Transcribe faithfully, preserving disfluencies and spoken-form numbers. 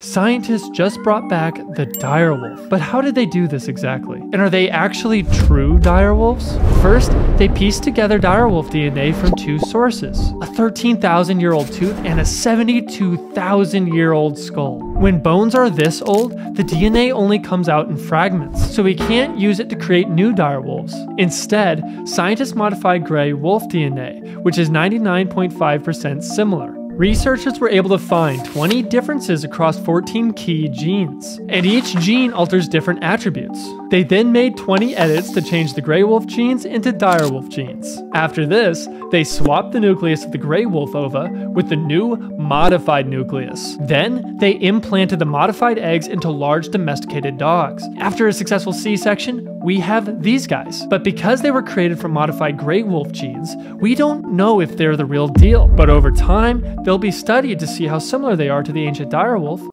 Scientists just brought back the direwolf, but how did they do this exactly? And are they actually true direwolves? First, they pieced together direwolf D N A from two sources, a thirteen thousand year old tooth and a seventy-two thousand year old skull. When bones are this old, the D N A only comes out in fragments, so we can't use it to create new direwolves. Instead, scientists modified gray wolf D N A, which is ninety-nine point five percent similar. Researchers were able to find twenty differences across fourteen key genes, and each gene alters different attributes. They then made twenty edits to change the gray wolf genes into direwolf genes. After this, they swapped the nucleus of the gray wolf ova with the new modified nucleus. Then, they implanted the modified eggs into large domesticated dogs. After a successful C section, we have these guys. But because they were created from modified gray wolf genes, we don't know if they're the real deal. But over time, they'll be studied to see how similar they are to the ancient direwolf